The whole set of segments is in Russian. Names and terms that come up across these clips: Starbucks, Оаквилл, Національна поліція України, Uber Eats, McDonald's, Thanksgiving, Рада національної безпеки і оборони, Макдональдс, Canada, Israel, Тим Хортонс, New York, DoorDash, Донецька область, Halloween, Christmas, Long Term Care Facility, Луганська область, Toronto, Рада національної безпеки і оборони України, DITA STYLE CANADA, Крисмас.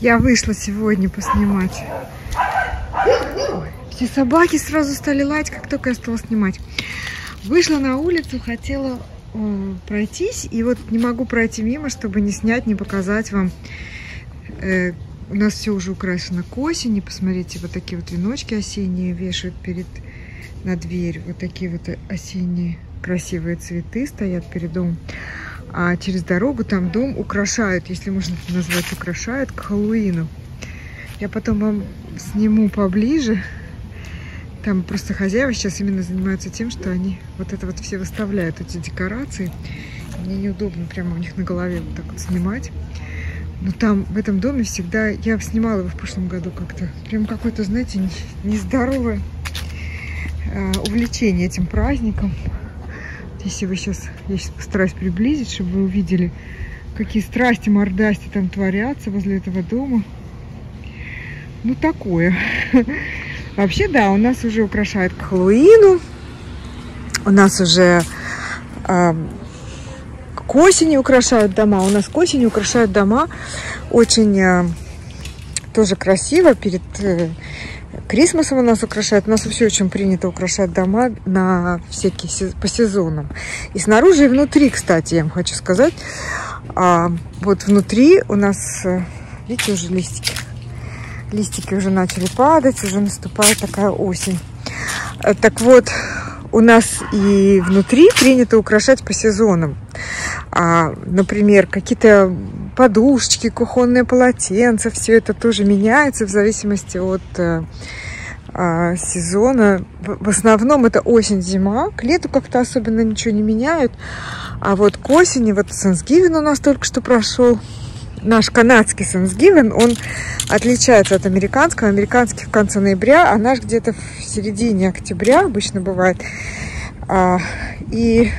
Я вышла сегодня поснимать. Ой, все собаки сразу стали лаять, как только я стала снимать. Вышла на улицу, хотела пройтись, и вот не могу пройти мимо, чтобы не снять, не показать вам. У нас все уже украшено к осени. Посмотрите, вот такие вот веночки осенние вешают на дверь. Вот такие вот осенние красивые цветы стоят перед домом. А через дорогу там дом украшают, если можно это назвать, украшают к Хэллоуину. Я потом вам сниму поближе. Там просто хозяева сейчас именно занимаются тем, что они вот это вот все выставляют, эти декорации. Мне неудобно прямо у них на голове вот так вот снимать. Но там, в этом доме всегда... Я снимала его в прошлом году как-то. Прям какое-то, знаете, нездоровое увлечение этим праздником. Если вы сейчас... Я сейчас постараюсь приблизить, чтобы вы увидели, какие страсти, мордасти там творятся возле этого дома. Ну, такое... Вообще, да, у нас уже украшают к Хэллоуину, у нас уже к осени украшают дома. У нас к осени украшают дома очень тоже красиво. Перед Крисмасом у нас украшают. У нас вообще очень принято украшать дома на всякие, по сезонам. И снаружи, и внутри, кстати, я вам хочу сказать. Вот внутри у нас, видите, уже листики. Листики уже начали падать, уже наступает такая осень. Так вот, у нас и внутри принято украшать по сезонам. Например, какие-то подушечки, кухонные полотенца, все это тоже меняется в зависимости от сезона. В основном это осень-зима, к лету как-то особенно ничего не меняют. А вот к осени, вот Thanksgiving у нас только что прошел. Наш канадский Thanksgiving, он отличается от американского. Американский в конце ноября, а наш где-то в середине октября обычно бывает. И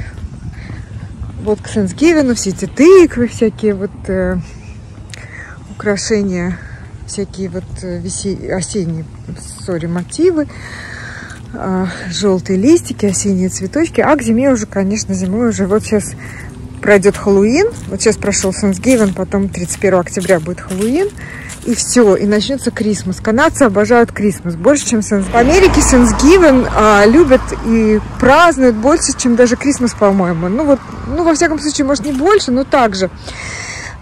вот к Thanksgiving все эти тыквы, всякие вот украшения, всякие вот осенние, мотивы, желтые листики, осенние цветочки. А к зиме уже, конечно, зимой уже вот сейчас... Пройдет Хэллоуин, вот сейчас прошел Thanksgiving, потом 31 октября будет Хэллоуин, и все, и начнется Крисмас. Канадцы обожают Крисмас больше, чем Thanksgiving. В Америке Thanksgiving любят и празднуют больше, чем даже Крисмас, по-моему. Ну вот, ну во всяком случае, может не больше, но так же.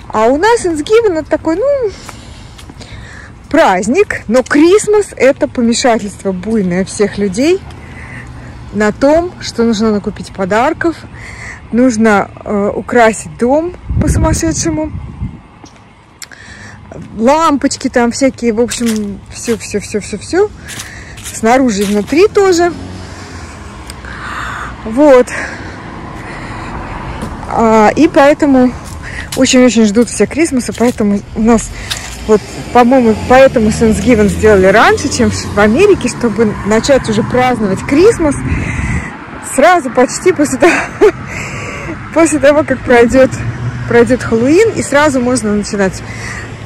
А у нас Thanksgiving это такой, ну, праздник, но Крисмас это помешательство буйное всех людей на том, что нужно накупить подарков. Нужно украсить дом по-сумасшедшему. Лампочки там всякие, в общем, все. Снаружи и внутри тоже. Вот. И поэтому очень-очень ждут все Крисмаса. Поэтому у нас, вот, по-моему, поэтому Thanksgiving сделали раньше, чем в Америке, чтобы начать уже праздновать Крисмас сразу почти после того... После того, как пройдет Хэллоуин, и сразу можно начинать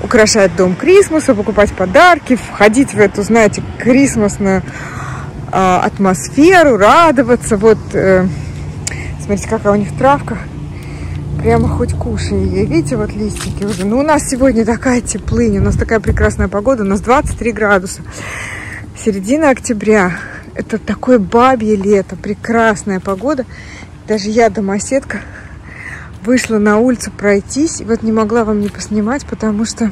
украшать дом Крисмаса, покупать подарки, входить в эту, знаете, крисмасную атмосферу, радоваться. Вот, смотрите, какая у них травка. Прямо хоть кушай ее. Видите, вот листики уже. Ну, у нас сегодня такая теплынь, у нас такая прекрасная погода, у нас 23 градуса. Середина октября. Это такое бабье лето, прекрасная погода. Даже я, домоседка, вышла на улицу пройтись. И вот не могла вам не поснимать, потому что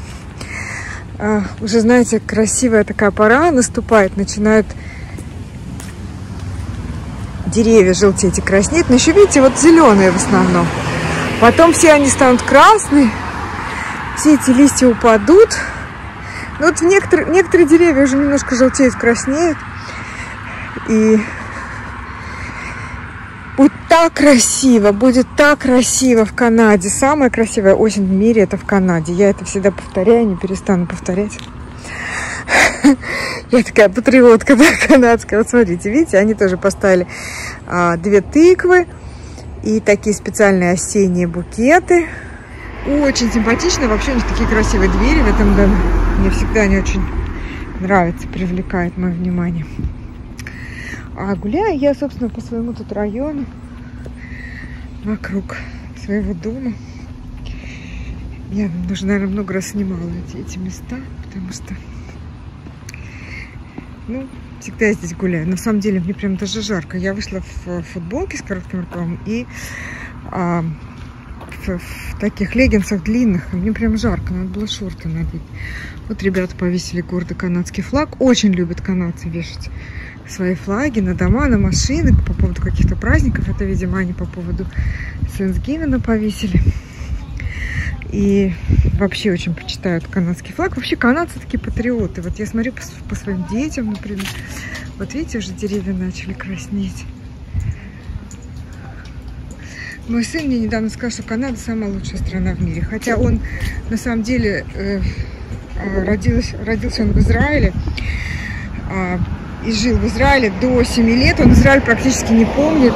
уже, знаете, красивая такая пора наступает. Начинают деревья желтеть и краснеть. Но еще, видите, вот зеленые в основном. Потом все они станут красные. Все эти листья упадут. Но вот некоторые деревья уже немножко желтеют, краснеют. И... Будет так красиво, в Канаде. Самая красивая осень в мире это в Канаде. Я это всегда повторяю, не перестану повторять. Я такая патриотка канадская. Вот смотрите, видите, они тоже поставили две тыквы и такие специальные осенние букеты. Очень симпатично. Вообще у них такие красивые двери в этом доме. Мне всегда они очень нравятся, привлекают мое внимание. А гуляю я, собственно, по своему тут району, вокруг своего дома. Я даже, наверное, много раз снимала эти места, потому что, ну, всегда я здесь гуляю. На самом деле мне прям даже жарко. Я вышла в футболке с коротким рукавом и в таких леггинсах длинных. Мне прям жарко, надо было шорты надеть. Вот ребята повесили гордо канадский флаг. Очень любят канадцы вешать свои флаги на дома, на машины по поводу каких-то праздников. Это, видимо, они по поводу Thanksgiving повесили. И вообще очень почитают канадский флаг. Вообще канадцы такие патриоты. Вот я смотрю по своим детям, например. Вот видите, уже деревья начали краснеть. Мой сын мне недавно сказал, что Канада самая лучшая страна в мире. Хотя он, на самом деле, родился он в Израиле и жил в Израиле до 7 лет. Он Израиль практически не помнит.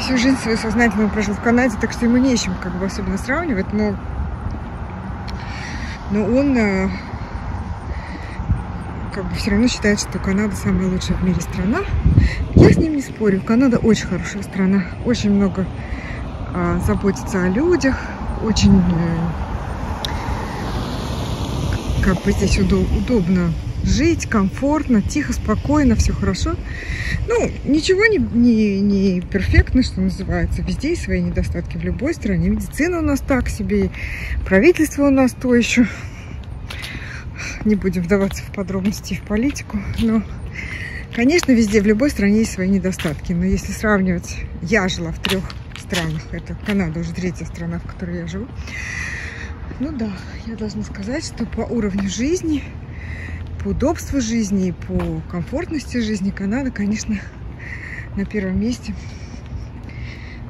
Всю жизнь свою сознательно прожил в Канаде, так что ему не с чем как бы особенно сравнивать, но он как бы все равно считает, что Канада самая лучшая в мире страна. Я с ним не спорю, Канада очень хорошая страна, очень много заботится о людях, очень как бы здесь удобно жить, комфортно, тихо, спокойно, все хорошо. Ну, ничего не перфектно, что называется. Везде есть свои недостатки, в любой стране. Медицина у нас так себе, правительство у нас то еще. Не будем вдаваться в подробности и в политику. Но, конечно, везде, в любой стране есть свои недостатки. Но если сравнивать, я жила в 3 странах. Это Канада уже 3-я страна, в которой я живу. Ну да, я должна сказать, что по уровню жизни, по удобству жизни, по комфортности жизни Канада, конечно, на первом месте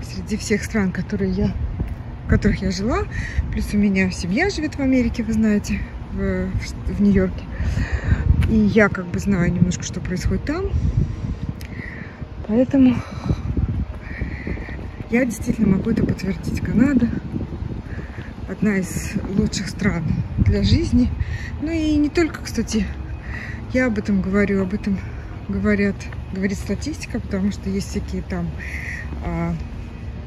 среди всех стран, в которых я жила. Плюс у меня семья живет в Америке, вы знаете, в Нью-Йорке. И я как бы знаю немножко, что происходит там. Поэтому я действительно могу это подтвердить. Канада одна из лучших стран для жизни. Ну и не только, кстати, я об этом говорю, об этом говорит статистика, потому что есть всякие там,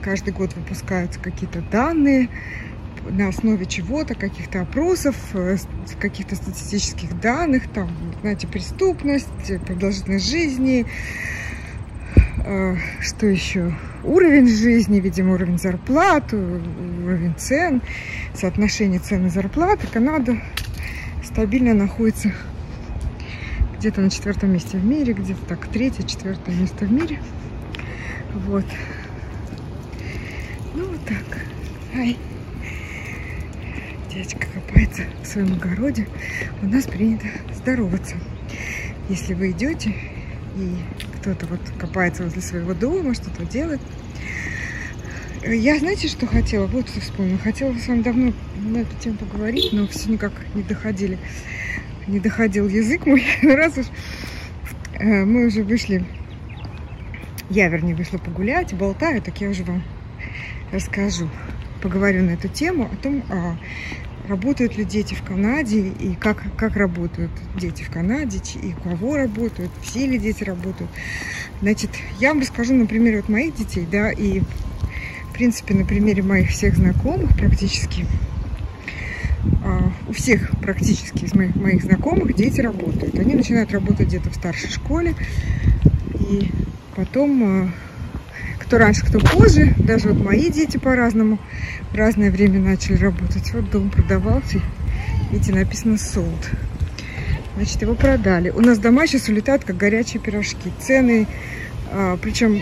каждый год выпускаются какие-то данные на основе чего-то, каких-то опросов, каких-то статистических данных, там, знаете, преступность, продолжительность жизни, что еще? Уровень жизни, видимо, уровень зарплат, уровень цен, соотношение цен и зарплаты. Канада стабильно находится где-то на 4-м месте в мире, где-то так 3-4 место в мире. Вот. Ну, вот так. Ай. Дядька копается в своем огороде. У нас принято здороваться. Если вы идете и кто-то вот копается возле своего дома, что-то делает. Я, знаете, что хотела? Вот что вспомнила. Хотела с вами давно на эту тему поговорить, но все никак не доходили. Не доходил язык мой. Раз уж мы уже вышли, я, вернее, вышла погулять, болтаю, так я уже вам расскажу. Поговорю на эту тему, о том, работают ли дети в Канаде, и как работают дети в Канаде, и у кого работают, все ли дети работают. Значит, я вам расскажу на примере вот моих детей, да, и, в принципе, на примере моих всех знакомых практически. У всех практически из моих знакомых дети работают. Они начинают работать где-то в старшей школе, и потом, кто раньше, кто позже, даже вот мои дети по-разному, в разное время начали работать. Вот дом продавался, видите, написано sold. Значит, его продали. У нас дома сейчас улетают, как горячие пирожки. Цены, причем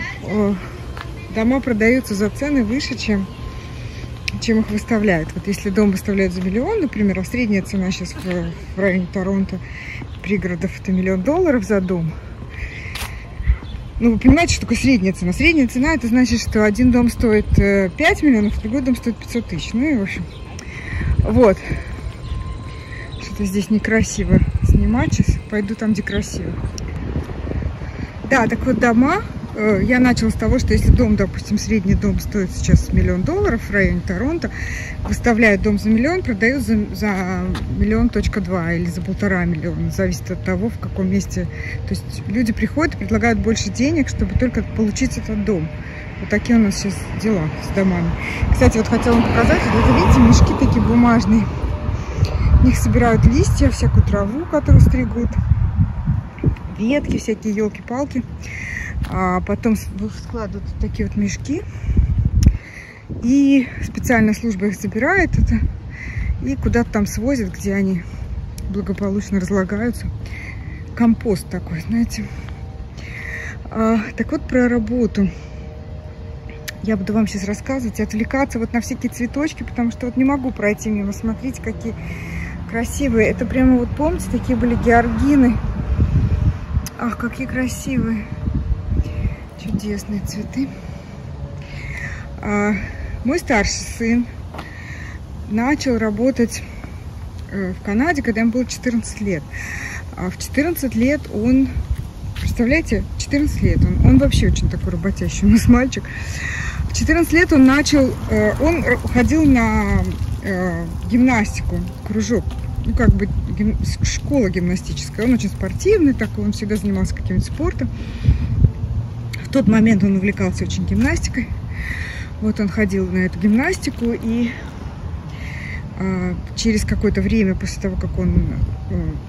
дома продаются за цены выше, чем их выставляют. Вот если дом выставляют за миллион, например, а средняя цена сейчас в районе Торонто, пригородов, это $1 миллион за дом. Ну, вы понимаете, что такое средняя цена? Средняя цена, это значит, что один дом стоит 5 миллионов, другой дом стоит 500 тысяч. Ну и, в общем, вот. Что-то здесь некрасиво снимать сейчас. Пойду там, где красиво. Да, так вот дома. Я начала с того, что если дом, допустим, средний дом стоит сейчас $1 миллион в районе Торонто, выставляют дом за $1 миллион, продают за $1,2 миллиона или за $1,5 миллиона. Зависит от того, в каком месте. То есть люди приходят и предлагают больше денег, чтобы только получить этот дом. Вот такие у нас сейчас дела с домами. Кстати, вот хотела вам показать, вот вы видите, мешки такие бумажные. В них собирают листья, всякую траву, которую стригут, ветки, всякие елки-палки. А потом складывают вот такие вот мешки. И специальная служба их забирает это и куда-то там свозят, где они благополучно разлагаются. Компост такой, знаете. Так вот, про работу. Я буду вам сейчас рассказывать, отвлекаться вот на всякие цветочки, потому что вот не могу пройти мимо. Смотрите, какие красивые. Это прямо вот, помните, такие были георгины. Ах, какие красивые. Чудесные цветы. Мой старший сын начал работать в Канаде, когда ему было 14 лет. В 14 лет он, представляете, 14 лет, он вообще очень такой работящий у нас мальчик. В 14 лет он начал, он ходил на гимнастику, кружок, ну как бы школа гимнастическая. Он очень спортивный такой, он всегда занимался каким-то спортом. В тот момент он увлекался очень гимнастикой. Вот он ходил на эту гимнастику, и через какое-то время, после того, как он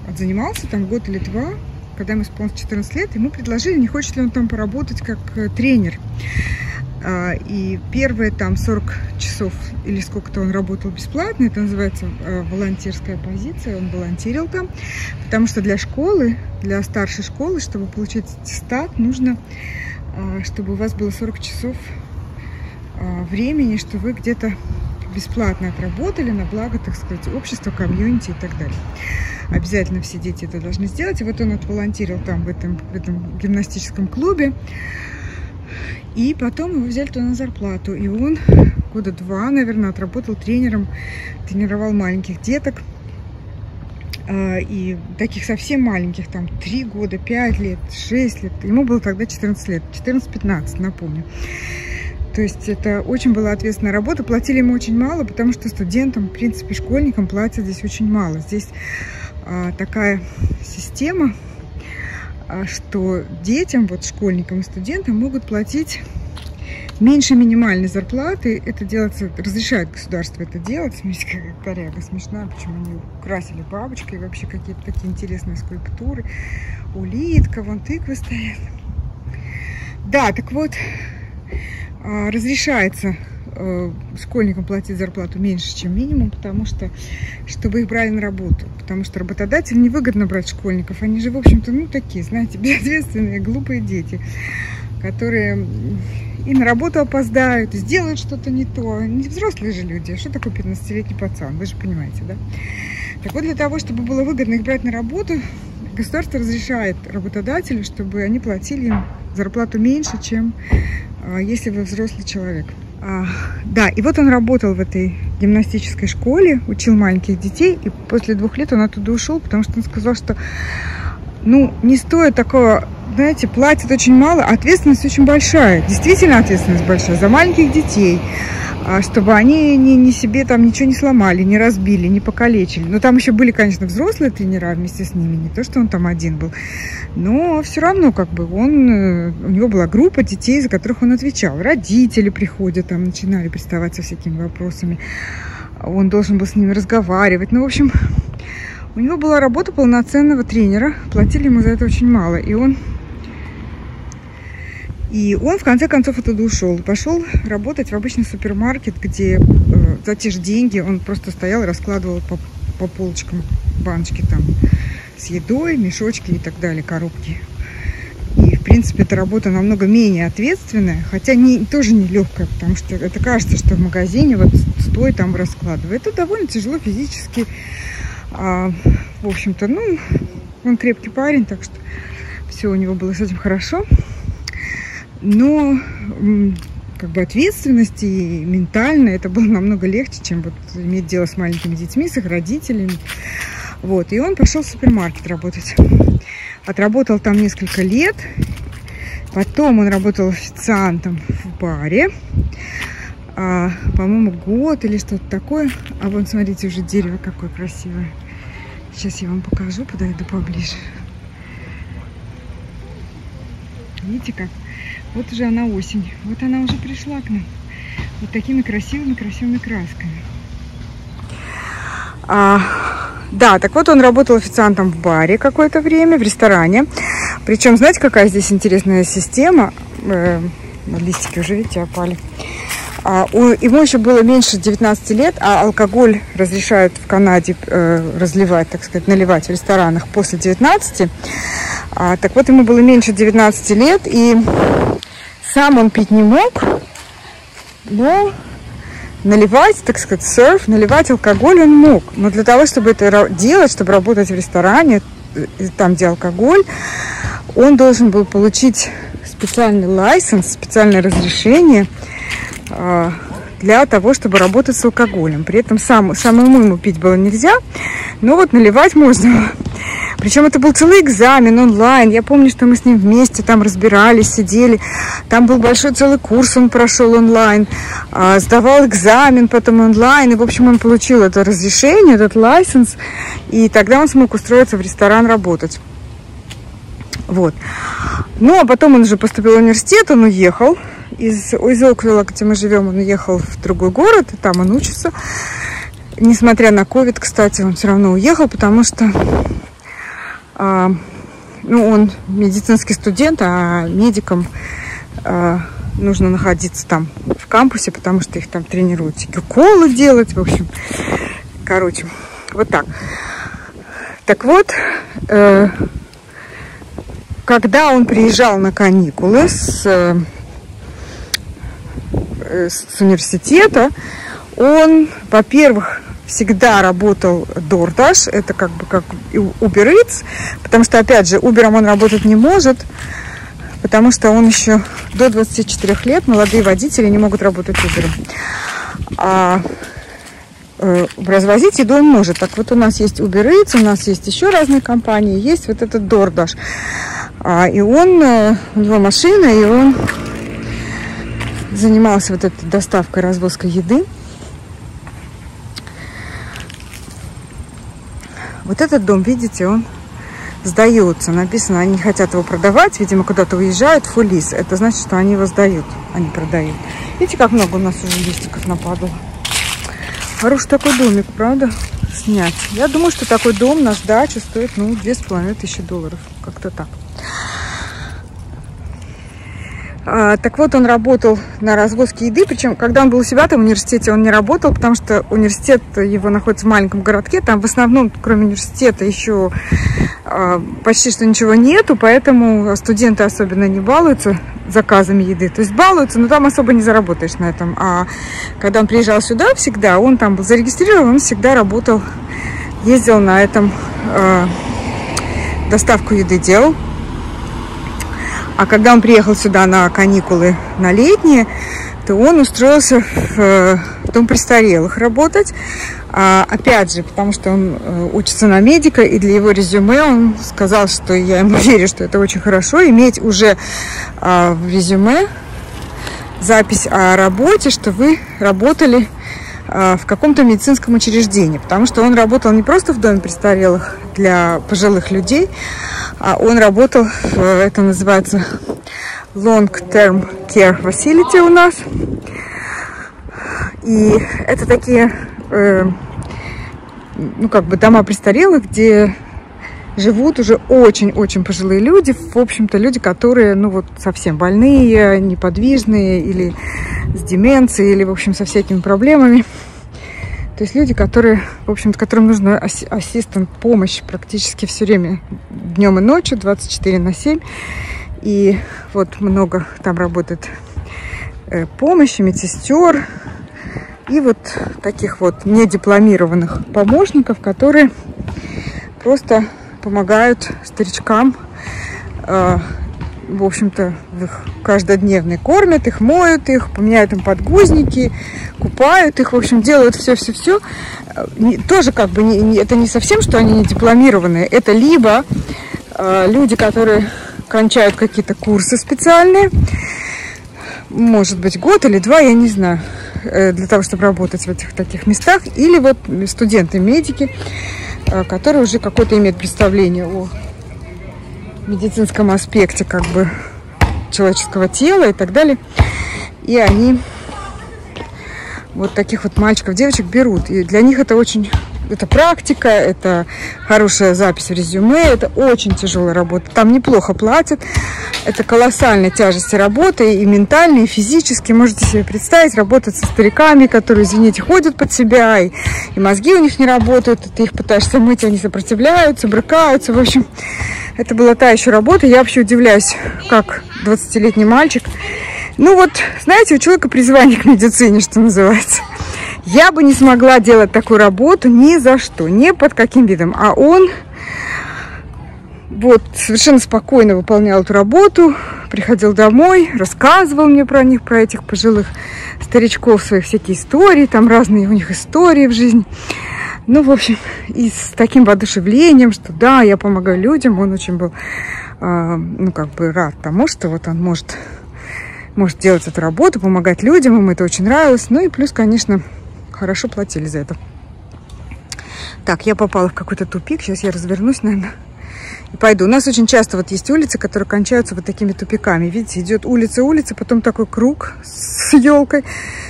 отзанимался, там год или два, когда ему исполнилось 14 лет, ему предложили, не хочет ли он там поработать как тренер. И первые там 40 часов или сколько-то он работал бесплатно, это называется волонтерская позиция, он волонтерил там, потому что для школы, для старшей школы, чтобы получить аттестат, нужно, чтобы у вас было 40 часов времени, что вы где-то бесплатно отработали на благо, так сказать, общества, комьюнити и так далее. Обязательно все дети это должны сделать. И вот он отволонтерил там в этом гимнастическом клубе. И потом его взяли туда на зарплату. И он года два, наверное, отработал тренером, тренировал маленьких деток. И таких совсем маленьких, там 3 года, 5 лет, 6 лет. Ему было тогда 14 лет, 14-15, напомню. То есть это очень была ответственная работа. Платили ему очень мало, потому что студентам, в принципе, школьникам платят здесь очень мало. Здесь такая система, что детям, вот школьникам и студентам могут платить меньше минимальной зарплаты. Это делается, разрешает государство это делать. Смотрите, какая коряга смешная, почему они украсили бабочкой. Вообще какие-то такие интересные скульптуры. Улитка, вон тыквы стоят. Да, так вот... Разрешается школьникам платить зарплату меньше, чем минимум, потому что, чтобы их брали на работу. Потому что работодателю невыгодно брать школьников. Они же, в общем-то, ну, такие, знаете, безответственные, глупые дети, которые и на работу опоздают, и сделают что-то не то. Не взрослые же люди. А что такое 15-летний пацан? Вы же понимаете, да? Так вот, для того, чтобы было выгодно их брать на работу, государство разрешает работодателю, чтобы они платили им зарплату меньше, чем... если вы взрослый человек. Да, и вот он работал в этой гимнастической школе, учил маленьких детей, и после 2 лет он оттуда ушел, потому что он сказал, что ну, не стоит такого, знаете, платят очень мало, ответственность очень большая, действительно ответственность большая за маленьких детей, чтобы они не себе там ничего не сломали, не разбили, не покалечили. Но там еще были, конечно, взрослые тренера вместе с ними, не то, что он там один был. Но все равно, как бы, у него была группа детей, за которых он отвечал. Родители приходят, там начинали приставать со всякими вопросами. Он должен был с ними разговаривать. Ну, в общем, у него была работа полноценного тренера. Платили ему за это очень мало. И он, в конце концов, оттуда ушел. Пошел работать в обычный супермаркет, где за те же деньги он просто стоял и раскладывал по полочкам баночки там с едой, мешочки и так далее, коробки. И, в принципе, эта работа намного менее ответственная, хотя тоже нелегкая, потому что это кажется, что в магазине вот стой, там раскладывай. Это довольно тяжело физически. В общем-то, ну, он крепкий парень, так что все у него было с этим хорошо. Но как бы ответственность и ментально это было намного легче, чем вот иметь дело с маленькими детьми, с их родителями. Вот. И он пошел в супермаркет работать. Отработал там несколько лет. Потом он работал официантом в баре. По-моему, год или что-то такое. А вон, смотрите, уже дерево какое красивое. Сейчас я вам покажу, подойду поближе. Видите, как? Вот уже она осень. Вот она уже пришла к нам. Вот такими красивыми-красивыми красками. Да, так вот он работал официантом в баре какое-то время, в ресторане. Причем, знаете, какая здесь интересная система? Листики уже, видите, опали. Ему еще было меньше 19 лет, а алкоголь разрешают в Канаде разливать, так сказать, наливать в ресторанах после 19. Так вот, ему было меньше 19 лет, и сам он пить не мог, но наливать, так сказать, серф, наливать алкоголь он мог. Но для того, чтобы это делать, чтобы работать в ресторане, там, где алкоголь, он должен был получить специальный лайсенс, специальное разрешение для того, чтобы работать с алкоголем. При этом самому ему пить было нельзя, но вот наливать можно. Причем это был целый экзамен онлайн. Я помню, что мы с ним вместе там разбирались, сидели. Там был большой целый курс, он прошел онлайн. Сдавал экзамен потом онлайн. И, в общем, он получил это разрешение, этот лайсенс. И тогда он смог устроиться в ресторан работать. Вот. Ну, а потом он уже поступил в университет, он уехал. Из Оаквилла, где мы живем, он уехал в другой город, и там он учится. Несмотря на ковид, кстати, он все равно уехал, потому что он медицинский студент, а медикам нужно находиться там в кампусе, потому что их там тренируют уколы делать, в общем, короче, вот так. Так вот, когда он приезжал на каникулы с университета, он, во-первых, всегда работал DoorDash, это как бы как Uber Eats, потому что, опять же, Uber'ом он работать не может, потому что он еще до 24 лет, молодые водители не могут работать Uber'ом. Развозить еду он может. Так вот, у нас есть Uber Eats, у нас есть еще разные компании, есть вот этот DoorDash. И он, у него машина, и он занимался вот этой доставкой, развозкой еды. Вот этот дом, видите, он сдается. Написано, они не хотят его продавать. Видимо, куда-то уезжают. Full lease. Это значит, что они его сдают, а не продают. Видите, как много у нас уже листиков нападало. Хороший такой домик, правда, снять. Я думаю, что такой дом на сдачу стоит, $2500. Как-то так. Так вот, он работал на развозке еды. Причем, когда он был у себя там в университете, он не работал, потому что университет его находится в маленьком городке. Там в основном, кроме университета, еще почти что ничего нету. Поэтому студенты особенно не балуются заказами еды. То есть балуются, но там особо не заработаешь на этом. А когда он приезжал сюда всегда, он там был зарегистрирован, он всегда работал, ездил на этом, доставку еды делал. А когда он приехал сюда на каникулы, на летние, то он устроился в дом престарелых работать. Опять же, потому что он учится на медика, и для его резюме он сказал, что я ему верю, что это очень хорошо, иметь уже в резюме запись о работе, что вы работали в каком-то медицинском учреждении, потому что он работал не просто в доме престарелых для пожилых людей, а он работал, это называется Long Term Care Facility у нас, и это такие, дома престарелых, где живут уже очень-очень пожилые люди, в общем-то, люди, которые, совсем больные, неподвижные, или с деменцией, или, в общем, со всякими проблемами. То есть люди, которые, в общем-то, которым нужна ассистент, помощь практически все время, днем и ночью, 24/7. И вот много там работает помощи, медсестер, и вот таких вот недипломированных помощников, которые просто помогают старичкам, в общем-то, в их каждодневной кормят, их моют, их поменяют им подгузники, купают их, в общем, делают все-все-все. Тоже как бы это не совсем, что они не дипломированные, это либо люди, которые кончают какие-то курсы специальные, может быть, год или два, я не знаю, для того, чтобы работать в этих таких местах, или вот студенты-медики, которые уже какое-то имеют представление о медицинском аспекте, как бы, человеческого тела и так далее. И они вот таких вот мальчиков, девочек берут. И для них это очень... Это практика, это хорошая запись в резюме, это очень тяжелая работа. Там неплохо платят. Это колоссальная тяжесть работы, и ментальная, и физически. Можете себе представить, работать со стариками, которые, извините, ходят под себя, и мозги у них не работают, и ты их пытаешься мыть, они сопротивляются, брыкаются. В общем, это была та еще работа. Я вообще удивляюсь, как 20-летний мальчик. Ну вот, знаете, у человека призвание к медицине, что называется. Я бы не смогла делать такую работу ни за что, ни под каким видом. А он вот совершенно спокойно выполнял эту работу, приходил домой, рассказывал мне про них, про этих пожилых старичков, свои всякие истории, там разные у них истории в жизни. Ну, в общем, и с таким воодушевлением, что да, я помогаю людям, он очень был, ну, как бы рад тому, что вот он может делать эту работу, помогать людям, им это очень нравилось. Ну и плюс, конечно, хорошо платили за это. Так, я попала в какой-то тупик. Сейчас я развернусь, наверное, и пойду. У нас очень часто вот есть улицы, которые кончаются вот такими тупиками. Видите, идет улица, потом такой круг с елкой.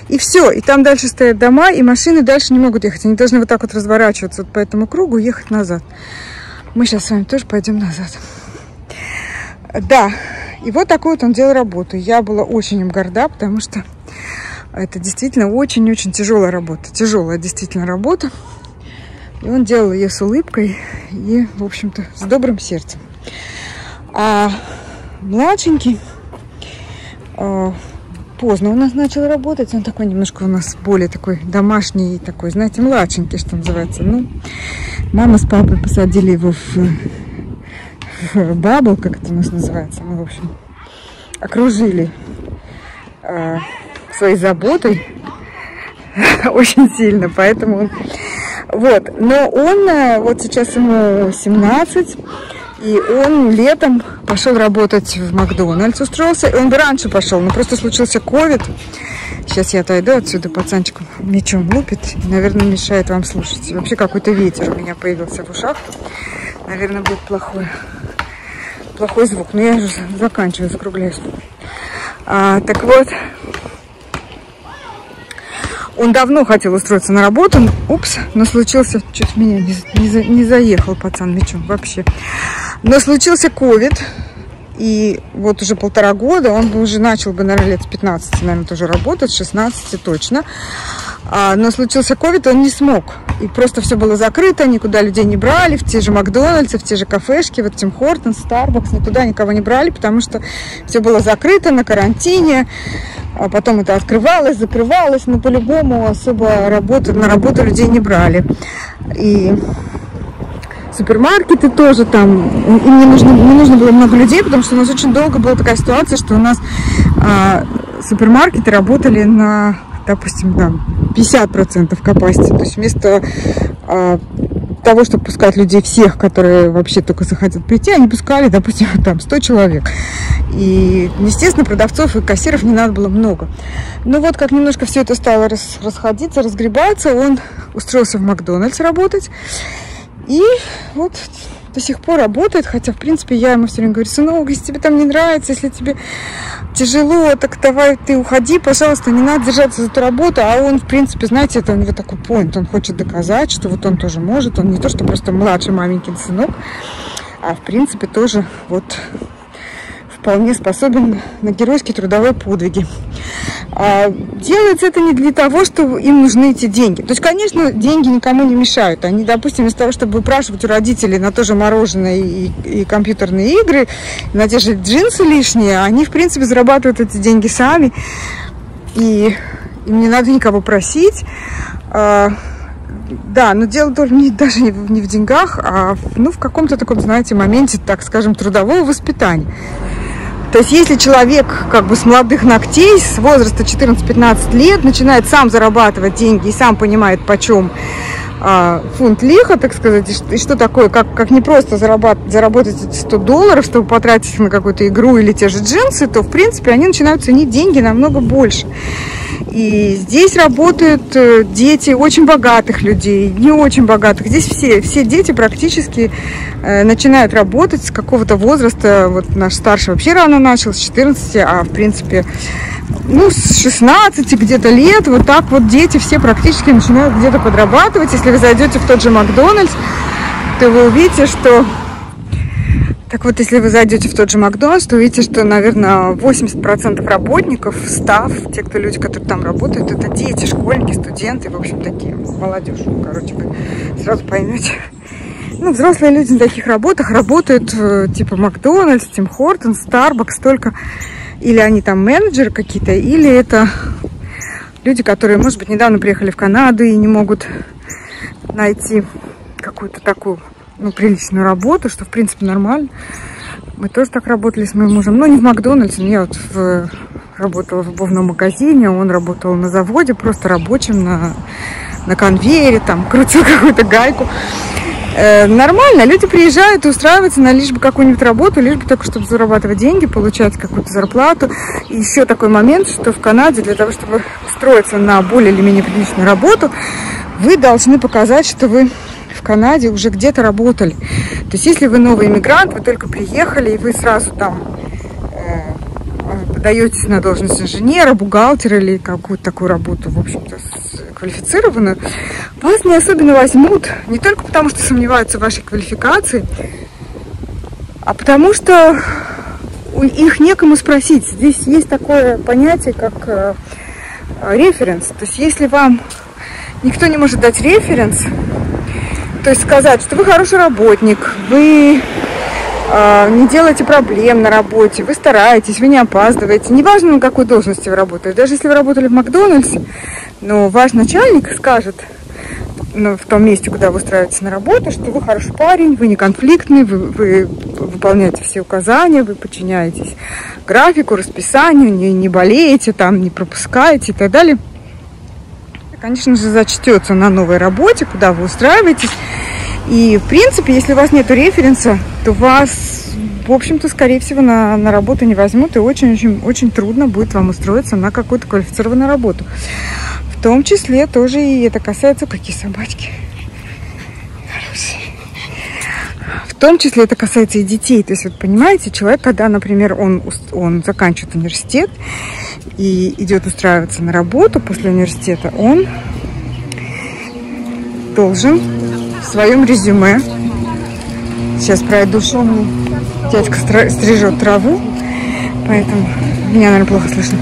И все. И там дальше стоят дома, и машины дальше не могут ехать. Они должны вот так вот разворачиваться вот по этому кругу и ехать назад. Мы сейчас с вами тоже пойдем назад. Да. И вот такой вот он делал работу. Я была очень им горда, потому что это действительно очень-очень тяжелая работа. Тяжелая действительно работа. И он делал ее с улыбкой и, в общем-то, с добрым сердцем. А младшенький поздно у нас начал работать. Он такой немножко у нас более такой домашний, такой, знаете, младшенький, что называется. Ну, мама с папой посадили его в бабл, как это у нас называется. Мы, в общем, окружили своей заботой очень сильно, поэтому он... Вот, но он, вот сейчас ему 17, и он летом пошел работать в Макдональдс, устроился, он бы раньше пошел, но просто случился ковид. Сейчас я отойду отсюда, пацанчик мечом лупит, и, наверное, мешает вам слушать. Вообще какой-то ветер у меня появился в ушах, наверное, будет плохой звук, но я уже заканчиваю, закругляюсь. Так вот, он давно хотел устроиться на работу, но случился, чуть меня не заехал пацан мечом вообще, но случился ковид, и вот уже 1,5 года, он уже начал бы, наверное, лет с 15, наверное, тоже работать, с 16 точно. Но случился ковид, он не смог. И просто все было закрыто, никуда людей не брали, в те же Макдональдсы, в те же кафешки, вот Тим Хортонс, Starbucks, никуда никого не брали, потому что все было закрыто на карантине, а потом это открывалось, закрывалось, но по-любому особо на работу людей не брали. И супермаркеты тоже там, им не нужно было много людей, потому что у нас очень долго была такая ситуация, что у нас супермаркеты работали на... Допустим, там 50% capacity. То есть вместо того, чтобы пускать людей всех, которые вообще только захотят прийти, они пускали, допустим, там 100 человек. И, естественно, продавцов и кассиров не надо было много. Но вот как немножко все это стало расходиться, разгребаться, он устроился в Макдональдс работать. И вот до сих пор работает, хотя, в принципе, я ему все время говорю: сынок, если тебе там не нравится, если тебе тяжело, так давай ты уходи, пожалуйста, не надо держаться за эту работу. А он, в принципе, знаете, это у него такой поинт, он хочет доказать, что вот он тоже может, он не то, что просто младший маменькин сынок, а, в принципе, тоже вот вполне способен на геройские трудовые подвиги. Делается это не для того, что им нужны эти деньги. То есть, конечно, деньги никому не мешают. Они, допустим, вместо того, чтобы упрашивать у родителей на то же мороженое и компьютерные игры, на те же джинсы лишние, они, в принципе, зарабатывают эти деньги сами. И им не надо никого просить. Да, но дело тоже даже не в деньгах, а в каком-то таком, знаете, моменте, так скажем, трудового воспитания. То есть если человек как бы с молодых ногтей, с возраста 14-15 лет начинает сам зарабатывать деньги и сам понимает, почем фунт лиха, так сказать, и что такое, как не просто заработать эти $100, чтобы потратить их на какую-то игру или те же джинсы, то, в принципе, они начинают ценить деньги намного больше. И здесь работают дети очень богатых людей, не очень богатых. Здесь все дети практически начинают работать с какого-то возраста. Вот наш старший вообще рано начал, с 14, а в принципе, ну, с 16 где-то лет. Вот так вот дети все практически начинают где-то подрабатывать. Если вы зайдете в тот же Макдональдс, то вы увидите, что... Так вот, если вы зайдете в тот же Макдональдс, то увидите, что, наверное, 80% работников, став, те, кто люди, которые там работают, это дети, школьники, студенты, в общем, такие, молодежь, короче, вы сразу поймете. Ну, взрослые люди на таких работах работают, типа Макдональдс, Тим Хортонс, Старбакс, только или они там менеджеры какие-то, или это люди, которые, может быть, недавно приехали в Канаду и не могут найти какую-то такую... ну, приличную работу, что, в принципе, нормально. Мы тоже так работали с моим мужем. Но не в Макдональдсе, я вот работала в обувном магазине, он работал на заводе, просто рабочим на конвейере, там, крутил какую-то гайку. Нормально, люди приезжают и устраиваются на лишь бы какую-нибудь работу, лишь бы только, чтобы зарабатывать деньги, получать какую-то зарплату. И еще такой момент, что в Канаде для того, чтобы устроиться на более или менее приличную работу, вы должны показать, что вы в Канаде уже где-то работали. То есть, если вы новый иммигрант, вы только приехали, и вы сразу там подаетесь на должность инженера, бухгалтера или какую-то такую работу, в общем-то, квалифицированную, вас не особенно возьмут, не только потому, что сомневаются в вашей квалификации, а потому что их некому спросить. Здесь есть такое понятие, как референс. То есть, если вам никто не может дать референс, то есть сказать, что вы хороший работник, вы не делаете проблем на работе, вы стараетесь, вы не опаздываете. Неважно, на какой должности вы работаете. Даже если вы работали в Макдональдсе, но ваш начальник скажет в том месте, куда вы устраиваетесь на работу, что вы хороший парень, вы не конфликтный, вы выполняете все указания, вы подчиняетесь графику, расписанию, не болеете, там, не пропускаете и так далее. Конечно же, зачтется на новой работе, куда вы устраиваетесь. И, в принципе, если у вас нет референса, то вас, в общем-то, скорее всего, на работу не возьмут. И очень-очень-очень трудно будет вам устроиться на какую-то квалифицированную работу. В том числе тоже и это касается... Какие собачки? Хорошие. В том числе это касается и детей. То есть, вот понимаете, человек, когда, например, он заканчивает университет и идет устраиваться на работу после университета, он должен в своем резюме... Сейчас пройду шумно. Дядька стрижет траву, поэтому меня, наверное, плохо слышно.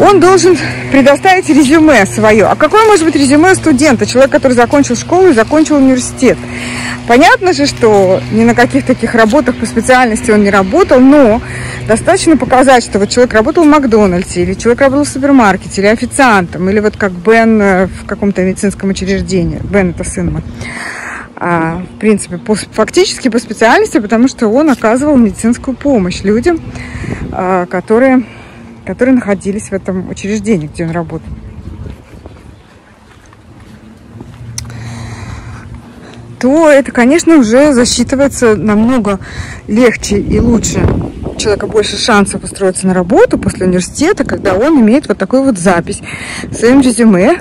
Он должен предоставить резюме свое. А какое может быть резюме студента, человека, который закончил школу и закончил университет? Понятно же, что ни на каких таких работах по специальности он не работал, но достаточно показать, что вот человек работал в Макдональдсе, или человек работал в супермаркете, или официантом, или вот как Бен в каком-то медицинском учреждении. Бен – это сын мой. В принципе, фактически по специальности, потому что он оказывал медицинскую помощь людям, которые находились в этом учреждении, где он работал. То это, конечно, уже засчитывается намного легче и лучше. У человека больше шансов устроиться на работу после университета, когда он имеет вот такую вот запись в своем резюме,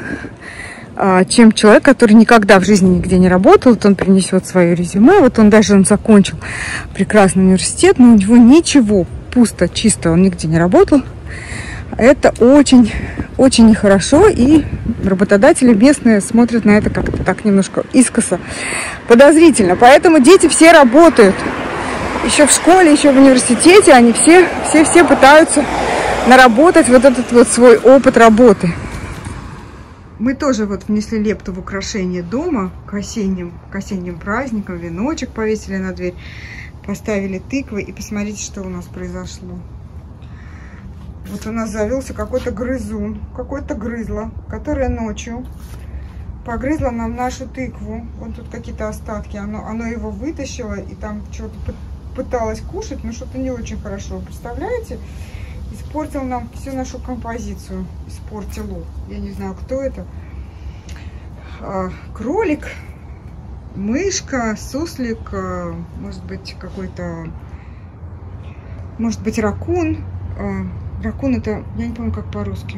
чем человек, который никогда в жизни нигде не работал. Вот он принесет свое резюме, вот он даже закончил прекрасный университет, но у него ничего, пусто, чисто, он нигде не работал. Это очень-очень нехорошо, и работодатели местные смотрят на это как-то так немножко искоса, подозрительно. Поэтому дети все работают. Еще в школе, еще в университете они все пытаются наработать вот этот вот свой опыт работы. Мы тоже вот внесли лепту в украшение дома к осенним праздникам. Веночек повесили на дверь, поставили тыквы, и посмотрите, что у нас произошло. Вот у нас завелся какой-то грызун, какой-то грызла, которая ночью погрызла нам нашу тыкву. Вот тут какие-то остатки. Оно его вытащило и там что-то пыталось кушать, но что-то не очень хорошо. Представляете? Испортил нам всю нашу композицию. Испортило. Я не знаю, кто это. Кролик, мышка, суслик, может быть, ракун. Ракун — это, я не помню, как по-русски.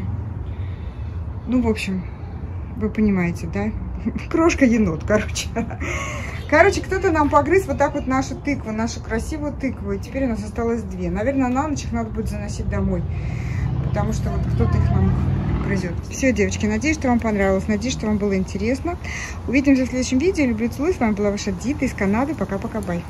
Ну, в общем, вы понимаете, да? Крошка-енот, короче. Короче, кто-то нам погрыз вот так вот нашу тыкву, нашу красивую тыкву. И теперь у нас осталось две. Наверное, на ночь их надо будет заносить домой. Потому что вот кто-то их нам грызет. Все, девочки, надеюсь, что вам понравилось. Надеюсь, что вам было интересно. Увидимся в следующем видео. Люблю, целую. С вами была ваша Дита из Канады. Пока-пока, бай.